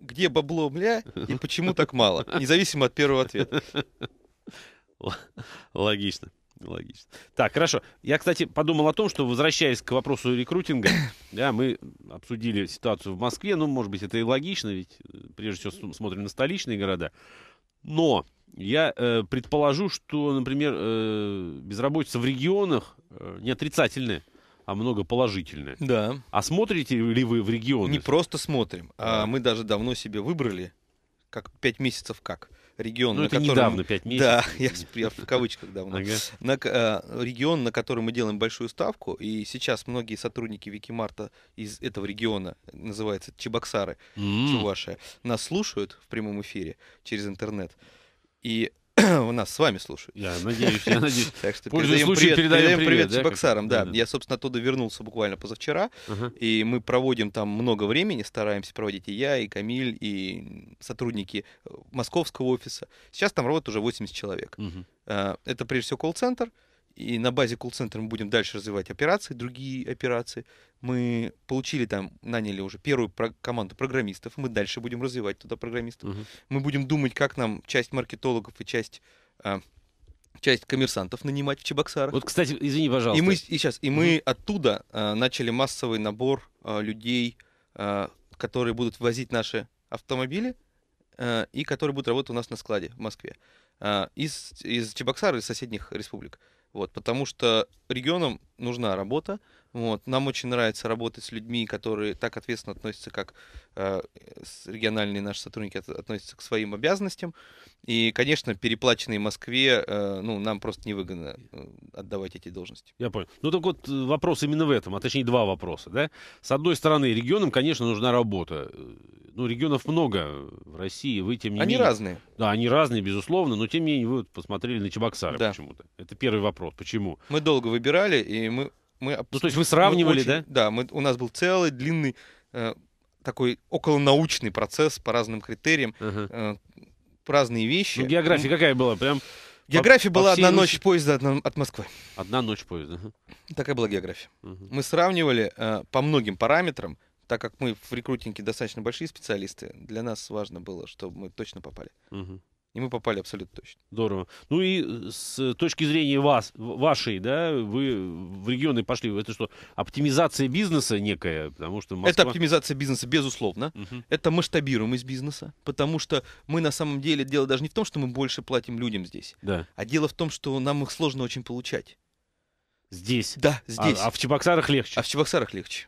Где бабло, мля, и почему так мало? Независимо от первого ответа. Логично, логично. Так, хорошо. Я, кстати, подумал о том, что, возвращаясь к вопросу рекрутинга, да, мы обсудили ситуацию в Москве. Ну, может быть, это и логично, ведь прежде всего смотрим на столичные города. Но я э, предположу, что, например, э, безработица в регионах э, не отрицательная, а много положительная. Да. А смотрите ли вы в регионы? Не просто смотрим, да. а мы даже давно себе выбрали, как пять месяцев как. Регион, ну, на это котором... недавно, пять месяцев. Да, я в кавычках давно. Ага. На, э, регион, на который мы делаем большую ставку, и сейчас многие сотрудники Викимарта из этого региона, называется Чебоксары, mm. Чувашия, нас слушают в прямом эфире через интернет, и у нас с вами слушают. Я надеюсь, я надеюсь. Так что передаем привет, передаем привет, привет да, Чебоксарам. Да, да, да. Я, собственно, оттуда вернулся буквально позавчера, ага. и мы проводим там много времени, стараемся проводить и я, и Камиль, и сотрудники московского офиса. Сейчас там работает уже восемьдесят человек. Угу. Это, прежде всего, колл-центр, и на базе колл-центра мы будем дальше развивать операции, другие операции. Мы получили там, наняли уже первую про- команду программистов, мы дальше будем развивать туда программистов. Uh-huh. Мы будем думать, как нам часть маркетологов и часть, э, часть коммерсантов нанимать в Чебоксарах. Вот, кстати, извини, пожалуйста. И мы, и сейчас, и uh-huh. мы оттуда э, начали массовый набор э, людей, э, которые будут возить наши автомобили э, и которые будут работать у нас на складе в Москве. Э, из, из Чебоксар, из соседних республик. Вот, потому что регионам нужна работа. Вот. Нам очень нравится работать с людьми, которые так ответственно относятся, как э, региональные наши сотрудники от, относятся к своим обязанностям. И, конечно, переплаченные в Москве, э, ну, нам просто невыгодно отдавать эти должности. Я понял. Ну, так вот, вопрос именно в этом, а точнее два вопроса. Да? С одной стороны, регионам, конечно, нужна работа. Ну, регионов много в России, вы тем не менее... Они разные. Да, они разные, безусловно, но тем не менее вы посмотрели на Чебоксары да. почему-то. Это первый вопрос. Почему? Мы долго выбирали, и мы... мы ну, то есть вы сравнивали, очень, да? Да, мы, у нас был целый длинный э, такой околонаучный процесс по разным критериям, uh-huh. э, разные вещи. Ну, география какая была? Прям география по, была по одна ночь, ночь поезда от, от Москвы. Одна ночь поезда. Uh-huh. Такая была география. Uh-huh. Мы сравнивали э, по многим параметрам, так как мы в рекрутинге достаточно большие специалисты, для нас важно было, чтобы мы точно попали. Uh-huh. И мы попали абсолютно точно. Здорово. Ну и с точки зрения вас, вашей, да, вы в регионы пошли. Это что, оптимизация бизнеса некая? Потому что Москва... Это оптимизация бизнеса, безусловно. Угу. Это масштабируемость бизнеса. Потому что мы на самом деле, дело даже не в том, что мы больше платим людям здесь. Да. А дело в том, что нам их сложно очень получать. Здесь? Да, здесь. А, а в Чебоксарах легче? А в Чебоксарах легче.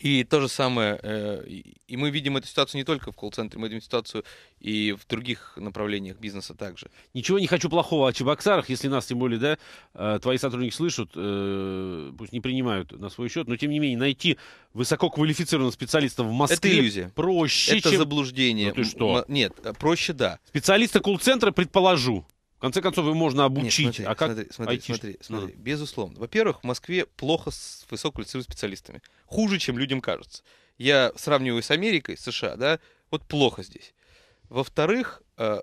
И то же самое, э, и мы видим эту ситуацию не только в колл-центре, мы видим ситуацию и в других направлениях бизнеса также. Ничего не хочу плохого о Чебоксарах, если нас, тем более, да, э, твои сотрудники слышат, э, пусть не принимают на свой счет, но, тем не менее, найти высококвалифицированного специалиста в Москве... Это иллюзия. Проще, Это чем... заблуждение. Ну ты что? М- нет, проще, да. Специалиста колл-центра, предположу. В конце концов, его можно обучить. Нет, смотри, а как... смотри, смотри, айти... смотри, смотри. Ну. Безусловно. Во-первых, в Москве плохо с высококвалифицированными специалистами. Хуже, чем людям кажется. Я сравниваю с Америкой, с США, да, вот плохо здесь. Во-вторых, э,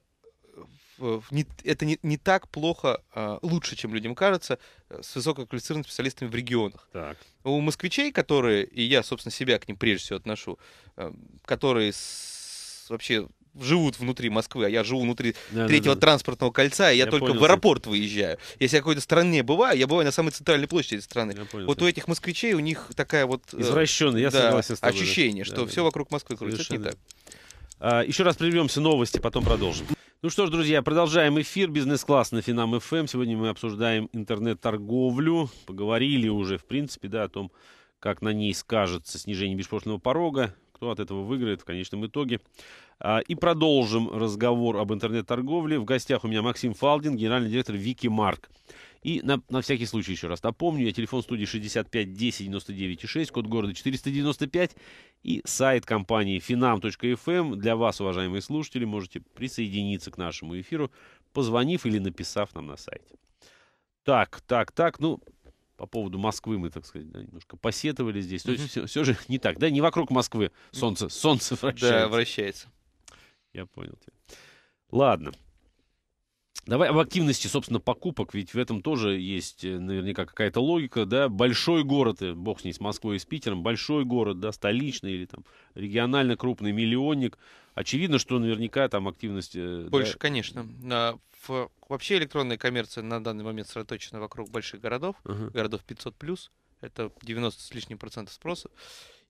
не, это не, не так плохо, э, лучше, чем людям кажется, с высококвалифицированными специалистами в регионах. Так. У москвичей, которые, и я, собственно, себя к ним прежде всего отношу, э, которые с, вообще... живут внутри Москвы, а я живу внутри да, третьего да, да. транспортного кольца, и я, я только понял, в аэропорт ты. Выезжаю. Если я в какой-то стране бываю, я бываю на самой центральной площади этой страны. Понял, вот ты. У этих москвичей у них такая вот... Извращенное, я да, согласен с тобой. Ощущение, да, что да, все да. вокруг Москвы крутится. Это не так. А, еще раз прервемся, новости, потом продолжим. Ну что ж, друзья, продолжаем эфир «Бизнес-класс» на Финам эф эм. Сегодня мы обсуждаем интернет-торговлю. Поговорили уже, в принципе, да, о том, как на ней скажется снижение беспошлинного порога, кто от этого выиграет в конечном итоге. И продолжим разговор об интернет-торговле. В гостях у меня Максим Фалдин, генеральный директор Викимарт. И на, на всякий случай еще раз напомню, я телефон студии шестьдесят пять десять девяносто девять шесть, код города четыреста девяносто пять и сайт компании финам точка эф эм. Для вас, уважаемые слушатели, можете присоединиться к нашему эфиру, позвонив или написав нам на сайте. Так, так, так, ну, по поводу Москвы мы, так сказать, да, немножко посетовали здесь. То есть все, все же не так, да, не вокруг Москвы солнце, солнце вращается. Да, вращается. Я понял тебя. Ладно. Давай об активности, собственно, покупок, ведь в этом тоже есть наверняка какая-то логика, да, большой город, бог с ней, с Москвой и с Питером, большой город, да, столичный или там регионально крупный, миллионник, очевидно, что наверняка там активность... Больше, да, конечно. Вообще электронная коммерция на данный момент сосредоточена вокруг больших городов, uh-huh. городов пятьсот плюс, это девяносто с лишним процентов спроса,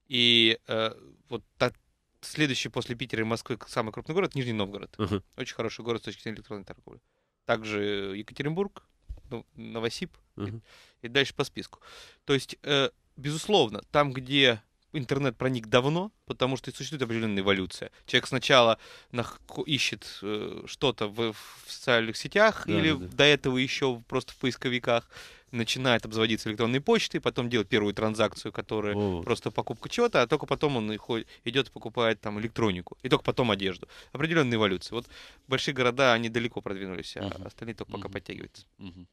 и э, вот так. Следующий после Питера и Москвы самый крупный город — Нижний Новгород. Uh-huh. Очень хороший город с точки зрения электронной торговли. Также Екатеринбург, ну, Новосиб uh-huh. и, и дальше по списку. То есть, э, безусловно, там, где интернет проник давно, потому что существует определенная эволюция. Человек сначала нах- ищет э, что-то в, в социальных сетях, да, или да, да. до этого еще просто в поисковиках, начинает обзаводиться электронной почтой, потом делать первую транзакцию, которая О. просто покупка чего-то, а только потом он идет и покупает там электронику, и только потом одежду. Определенная эволюция. Вот большие города, они далеко продвинулись, а uh-huh. остальные только uh-huh. пока подтягиваются. Uh-huh.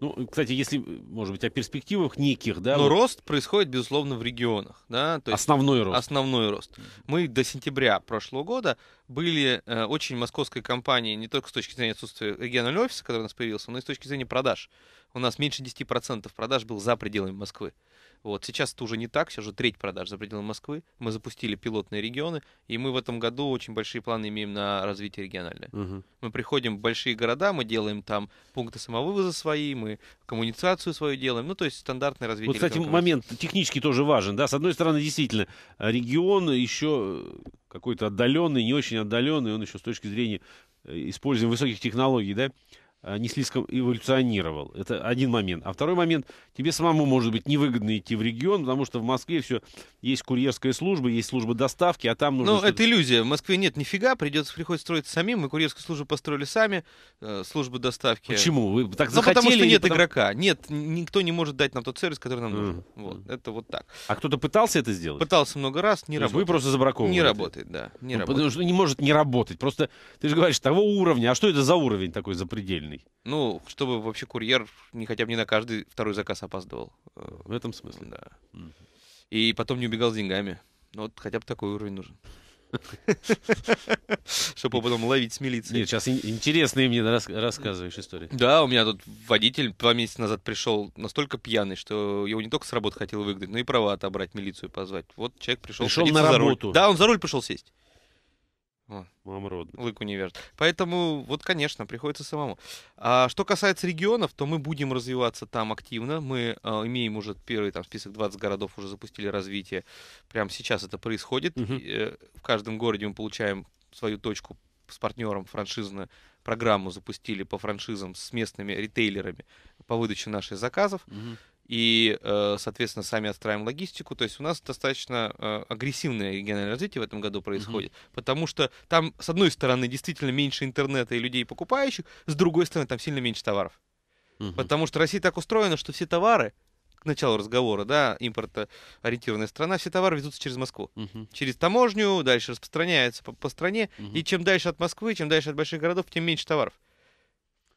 Ну, кстати, если, может быть, о перспективах неких, да? Но вот... рост происходит, безусловно, в регионах, да? То есть основной рост. Основной рост. Мы до сентября прошлого года были э, очень московской компанией не только с точки зрения отсутствия регионального офиса, который у нас появился, но и с точки зрения продаж. У нас меньше десяти процентов продаж было за пределами Москвы. Вот. Сейчас это уже не так, сейчас уже треть продаж за пределами Москвы. Мы запустили пилотные регионы, и мы в этом году очень большие планы имеем на развитие региональное. Угу. Мы приходим в большие города, мы делаем там пункты самовывоза свои, мы коммуникацию свою делаем, ну, то есть стандартное развитие. Вот, кстати, момент технически тоже важен, да, с одной стороны, действительно, регион еще какой-то отдаленный, не очень отдаленный, он еще с точки зрения использования высоких технологий, да, не слишком эволюционировал. Это один момент. А второй момент, тебе самому, может быть, невыгодно идти в регион, потому что в Москве все, есть курьерская служба, есть служба доставки, а там нужно... Ну, это иллюзия. В Москве нет нифига, придется, приходится строить самим. Мы курьерскую службу построили сами, э, службу доставки. Почему? Вы так захотели? Ну, потому что нет потому... игрока. Нет, никто не может дать нам тот сервис, который нам нужен. Mm. Вот. Mm. Это вот так. А кто-то пытался это сделать? Пытался много раз, не То работает. Вы просто забраковываете? Не работает, да. Не ну, работает. Потому что не может не работать. Просто ты же говоришь, того уровня. А что это за уровень такой запредельный? Ну, чтобы вообще курьер не хотя бы не на каждый второй заказ опаздывал. В этом смысле? Да. Mm-hmm. И потом не убегал с деньгами. Ну, вот хотя бы такой уровень нужен. Чтобы потом ловить с милицией. Нет, сейчас интересные мне рассказываешь истории. Да, у меня тут водитель два месяца назад пришел настолько пьяный, что его не только с работы хотел выгнать, но и права отобрать, милицию позвать. Вот человек пришел. Пришел на работу. Да, он за руль пришел сесть. Мам родная. Лыку не вяжет. Поэтому, вот, конечно, приходится самому. А что касается регионов, то мы будем развиваться там активно. Мы а, имеем уже первый там, список двадцати городов, уже запустили развитие. Прямо сейчас это происходит. Угу. И, э, в каждом городе мы получаем свою точку с партнером франшизную. Программу запустили по франшизам с местными ритейлерами по выдаче наших заказов. Угу. И, соответственно, сами отстраиваем логистику. То есть у нас достаточно агрессивное региональное развитие в этом году происходит. Uh-huh. Потому что там, с одной стороны, действительно меньше интернета и людей покупающих, с другой стороны, там сильно меньше товаров. Uh-huh. Потому что Россия так устроена, что все товары, к началу разговора, да, импортоориентированная страна, все товары везутся через Москву. Uh-huh. Через таможню, дальше распространяются по, по стране. Uh-huh. И чем дальше от Москвы, чем дальше от больших городов, тем меньше товаров.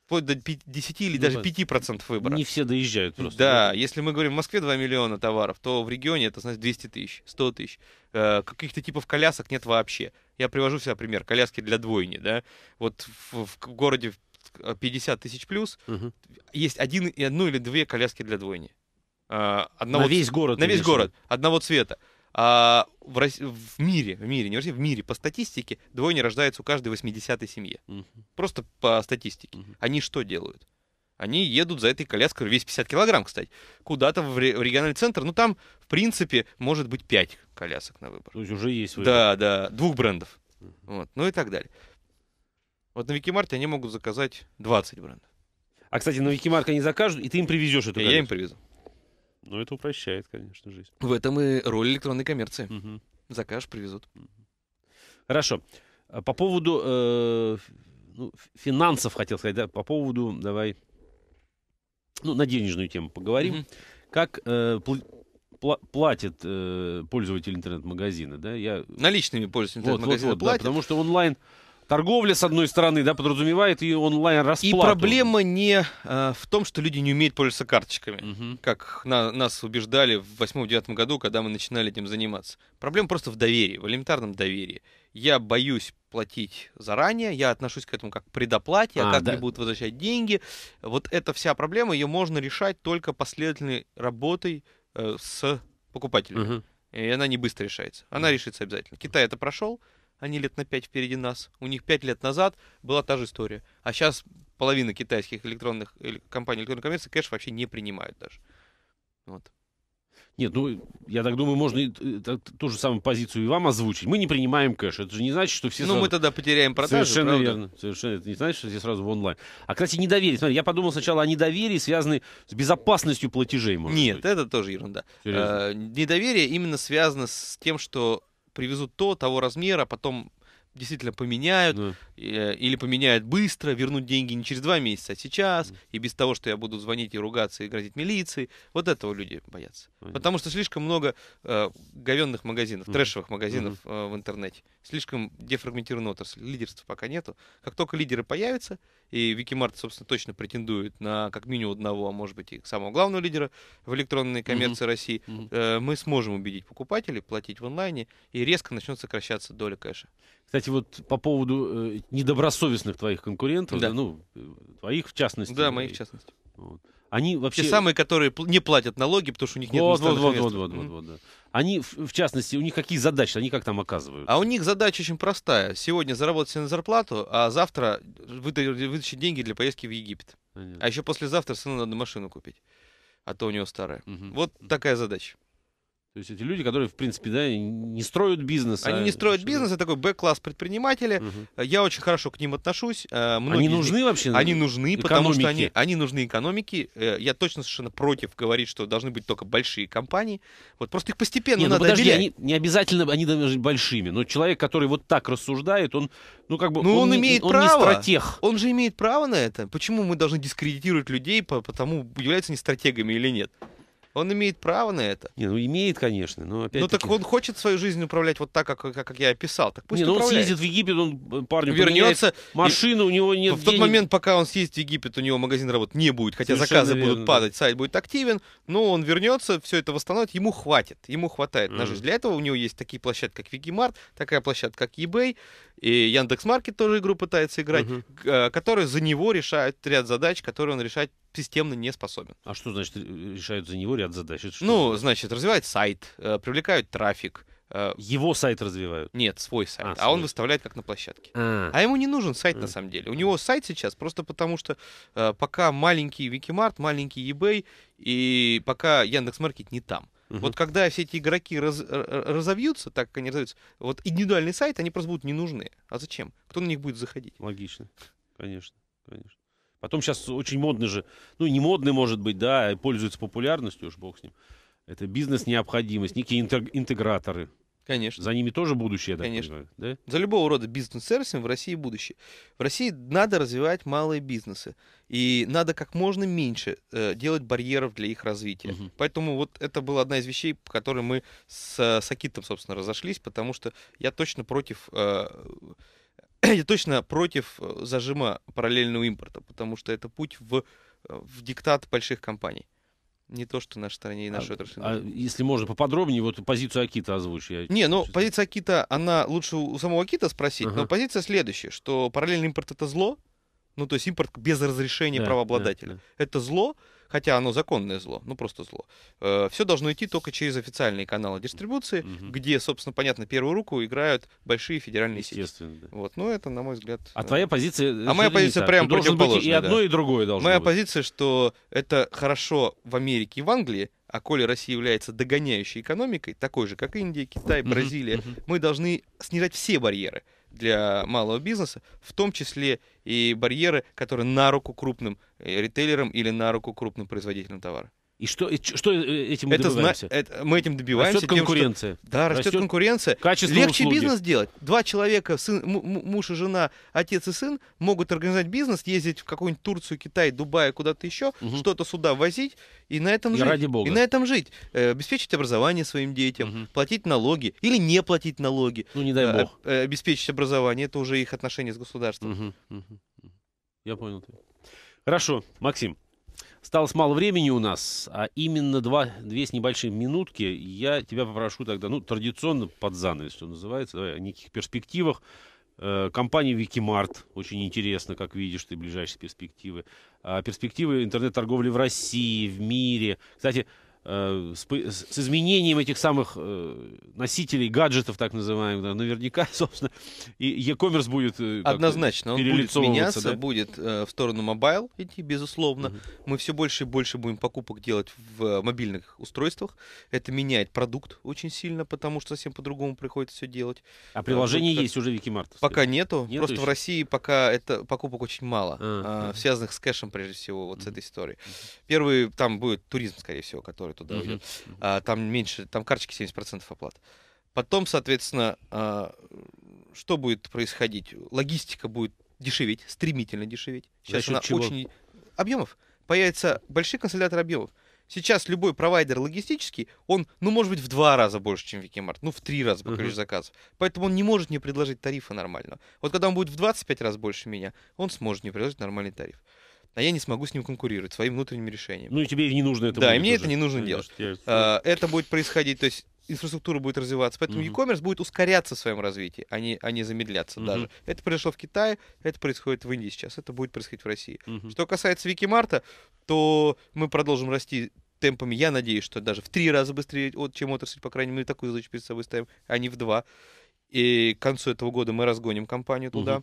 Вплоть до десяти или даже пяти процентов выбора. Не все доезжают просто. Да, да, если мы говорим в Москве два миллиона товаров, то в регионе это, значит, двести тысяч, сто тысяч. Э, каких-то типов колясок нет вообще. Я привожу себя пример. Коляски для двойни, да. Вот в, в городе пятьдесят тысяч плюс угу. есть один, одну или две коляски для двойни. Э, одного на весь ц... город. На весь город. Одного цвета. А в, России, в мире, в мире, не в России, в мире по статистике двойни рождаются у каждой восьмидесятой семьи. Uh-huh. Просто по статистике. Uh-huh. Они что делают? Они едут за этой коляской, весь пятьдесят килограмм, кстати, куда-то в региональный центр. Ну, там, в принципе, может быть пять колясок на выбор. То есть уже есть выбор. Да, да, двух брендов. Uh-huh. Вот, ну и так далее. Вот на Викимарте они могут заказать двадцать брендов. А, кстати, на Викимарте они закажут, и ты им привезешь эту коляску? Я им привезу. Ну, это упрощает, конечно, жизнь. В этом и роль электронной коммерции. Угу. Закажешь, привезут. Хорошо. По поводу э, ну, финансов, хотел сказать, да, по поводу, давай, ну, на денежную тему поговорим. Угу. Как э, пл- платят э, пользователи интернет-магазина, да? Я... Наличными пользователи интернет-магазина вот, вот, вот, платят. Да, потому что онлайн... торговля, с одной стороны, да, подразумевает и онлайн-расплату. И проблема не а, в том, что люди не умеют пользоваться карточками, угу. как на, нас убеждали в две тысячи восьмом-две тысячи девятом году, когда мы начинали этим заниматься. Проблема просто в доверии, в элементарном доверии. Я боюсь платить заранее, я отношусь к этому как к предоплате, а, а как да. мне будут возвращать деньги. Вот эта вся проблема, ее можно решать только последовательной работой э, с покупателями. Угу. И она не быстро решается. Она решится обязательно. Китай это прошел, они лет на пять впереди нас. У них пять лет назад была та же история. А сейчас половина китайских электронных компаний электронной коммерции кэш вообще не принимают даже. Вот. Нет, ну, я так думаю, можно и, так, ту же самую позицию и вам озвучить. Мы не принимаем кэш. Это же не значит, что все Ну, сразу... мы тогда потеряем продажи. Совершенно правда? верно. Совершенно. Это не значит, что все сразу в онлайн. А, кстати, недоверие. Смотри, я подумал сначала о недоверии, связанной с безопасностью платежей. Нет, быть. это тоже ерунда. А, недоверие именно связано с тем, что привезут то, того размера, а потом действительно поменяют. Да. Э, или поменяют быстро, вернут деньги не через два месяца, а сейчас. Да. И без того, что я буду звонить и ругаться, и грозить милиции. Вот этого люди боятся. Понятно. Потому что слишком много э, говенных магазинов, да. трэшевых магазинов да. э, в интернете. Слишком дефрагментированная отрасль. Лидерства пока нету. Как только лидеры появятся, и Викимарт, собственно, точно претендует на как минимум одного, а может быть и самого главного лидера в электронной коммерции mm-hmm. России, mm-hmm. Э, мы сможем убедить покупателей платить в онлайне, и резко начнет сокращаться доля кэша. Кстати, вот по поводу э, недобросовестных твоих конкурентов, да. Да, ну, твоих в частности. Да, моих в частности. Вот. Они вообще... Те самые, которые не платят налоги, потому что у них нет вот, местных вот, вот, вот, mm-hmm. вот, вот, да. Они, в частности, у них какие задачи? Они как там оказываются? А у них задача очень простая. Сегодня заработать себе на зарплату, а завтра вытащить деньги для поездки в Египет. Понятно. А еще послезавтра сыну надо машину купить, а то у него старая. Угу. Вот такая задача. То есть эти люди, которые, в принципе, да, не строят бизнес. Они а... не строят бизнес, это такой Б-класс предпринимателя. Угу. Я очень хорошо к ним отношусь. Многие они нужны них... вообще? Они нужны, экономики. потому что они, они нужны экономике. Я точно совершенно против говорить, что должны быть только большие компании. Вот просто их постепенно не, надо ну, подожди, они, не обязательно они должны быть большими. Но человек, который вот так рассуждает, он, ну, как бы... Ну, он, он имеет не, он право. Не стратег. Он же имеет право на это. Почему мы должны дискредитировать людей по, по тому, являются они стратегами или нет? Он имеет право на это. Не, ну имеет, конечно, но опять. Ну так он хочет свою жизнь управлять вот так, как, как, как я описал. Так пусть не, ну, он съездит в Египет, он парню вернется. Машина у него нет. В денег. Тот момент, пока он съездит в Египет, у него магазин работ не будет, хотя Совершенно заказы верно. будут падать, сайт будет активен, но он вернется, все это восстановит, ему хватит, ему хватает mm-hmm. на жизнь. Для этого у него есть такие площадки, как Викимарт, такая площадка, как eBay, и Яндекс.Маркет тоже игру пытается играть, mm-hmm. которые за него решают ряд задач, которые он решает системно не способен. А что значит решают за него ряд задач? Что ну, это? значит, развивают сайт, э, привлекают трафик. Э, Его сайт развивают? Нет, свой сайт. А, а свой. он выставляет как на площадке. А, а ему не нужен сайт а. на самом деле. У него сайт сейчас просто потому, что э, пока маленький Викимарт, маленький eBay и пока Яндекс.Маркет не там. Угу. Вот когда все эти игроки раз, разовьются, так как они разовьются, вот индивидуальный сайт, они просто будут не нужны. А зачем? Кто на них будет заходить? Логично. Конечно, конечно. Потом сейчас очень модный же, ну не модный может быть, да, пользуется популярностью, уж бог с ним. Это бизнес-необходимость, некие интеграторы. Конечно. За ними тоже будущее, да? Конечно. Да? За любого рода бизнес-сервисом в России будущее. В России надо развивать малые бизнесы. И надо как можно меньше э, делать барьеров для их развития. Угу. Поэтому вот это была одна из вещей, по которой мы с Сакитом, собственно, разошлись, потому что я точно против... Э, Я точно против зажима параллельного импорта, потому что это путь в, в диктат больших компаний. Не то, что в нашей стране и нашей а, отрасли. А если можно поподробнее, вот позицию Акита озвучь. Я... Не, ну, позиция Акита, она лучше у самого Акита спросить, ага. но позиция следующая, что параллельный импорт — это зло, ну, то есть импорт без разрешения да, правообладателя. Да, да. Это зло, хотя оно законное зло, ну, просто зло. Э, все должно идти только через официальные каналы дистрибуции, угу. где, собственно, понятно, первую руку играют большие федеральные сети. Естественно, да. Вот, ну, это, на мой взгляд... А да. твоя позиция... А моя позиция прямо противоположная. И одно, да. и другое должно Моя быть. позиция, что это хорошо в Америке и в Англии, а коли Россия является догоняющей экономикой, такой же, как Индия, Китай, Бразилия, угу. мы должны снижать все барьеры для малого бизнеса, в том числе и барьеры, которые на руку крупным ритейлерам или на руку крупным производителям товара. И что, и что этим мы это добиваемся? Зна- это, мы этим добиваемся. Растет конкуренция. Тем, что, да, растет, растет конкуренция. Легче услуги. Бизнес делать. Два человека, сын, м- муж и жена, отец и сын, могут организовать бизнес, ездить в какую-нибудь Турцию, Китай, Дубай, куда-то еще, угу. что-то сюда возить и на этом и жить. Ради бога. И на этом жить. Э, обеспечить образование своим детям, угу. платить налоги или не платить налоги. Ну, не дай э, бог. Э, обеспечить образование. Это уже их отношения с государством. Угу. Угу. Я понял. Хорошо, Максим. Осталось мало времени у нас, а именно два, две с небольшим минутки. Я тебя попрошу тогда, ну, традиционно под занавес, что называется, давай о неких перспективах. Э, компания Викимарт, очень интересно, как видишь ты, ближайшие перспективы. А перспективы интернет-торговли в России, в мире. Кстати, э, с, с изменением этих самых э, носителей гаджетов, так называемых, да, наверняка, собственно, и e-commerce будет э, однозначно, он будет меняться, да? будет э, в сторону мобайл идти, безусловно. Uh-huh. Мы все больше и больше будем покупок делать в э, мобильных устройствах. Это меняет продукт очень сильно, потому что совсем по-другому приходится все делать. А приложение а, вот, есть так, уже Викимарт? Пока нету, нету, просто еще? В России пока это, покупок очень мало, uh-huh. э, связанных с кэшем, прежде всего, вот uh-huh. с этой историей. Uh-huh. Первый, там будет туризм, скорее всего, который туда уйдет. Uh-huh. А, там меньше, там карточки семьдесят процентов оплат. Потом, соответственно, а, что будет происходить? Логистика будет дешеветь, стремительно дешеветь. Сейчас она чего? Очень... Объемов. Появятся большие консолидаторы объемов. Сейчас любой провайдер логистический, он, ну, может быть, в два раза больше, чем Викимарт, ну, в три раза по количеству uh-huh. заказов. Поэтому он не может мне предложить тарифы нормально. Вот когда он будет в двадцать пять раз больше меня, он сможет мне предложить нормальный тариф. А я не смогу с ним конкурировать своими внутренними решениями. Ну и тебе не нужно это делать. Да, и мне уже. это не нужно Конечно, делать. Я... Это будет происходить, то есть инфраструктура будет развиваться. Поэтому uh-huh. e-commerce будет ускоряться в своем развитии, а не, а не замедляться uh-huh. даже. Это произошло в Китае, это происходит в Индии сейчас, это будет происходить в России. Uh-huh. Что касается Викимарта, то мы продолжим расти темпами, я надеюсь, что даже в три раза быстрее, чем отрасль, по крайней мере, мы такую задачу перед собой ставим, а не в два. И к концу этого года мы разгоним компанию туда.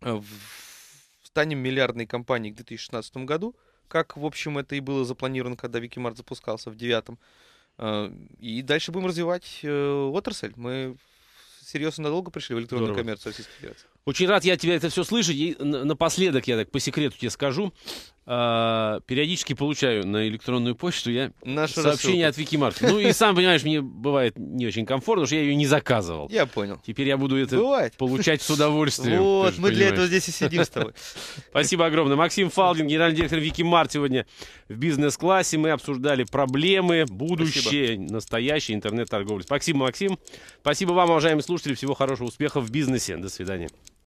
Uh-huh. В... станем миллиардной компанией к две тысячи шестнадцатому году, как, в общем, это и было запланировано, когда Викимарт запускался в девятом. И дальше будем развивать отрасль. Мы серьезно надолго пришли в электронную Здорово. коммерцию Российской Федерации. Очень рад я тебя это все слышать. И напоследок, я так по секрету тебе скажу, периодически получаю на электронную почту я Нашу сообщение рассылку. от Викимарта. Ну и сам, понимаешь, мне бывает не очень комфортно, потому что я ее не заказывал. Я понял. Теперь я буду это бывает. получать с удовольствием. Вот, мы понимаешь. для этого здесь и сидим с тобой. Спасибо огромное. Максим Фалдин, генеральный директор Викимарт, сегодня в бизнес-классе. Мы обсуждали проблемы, будущее, Спасибо. настоящее интернет-торговли. Спасибо, Максим. Спасибо вам, уважаемые слушатели. Всего хорошего, успехов в бизнесе. До свидания.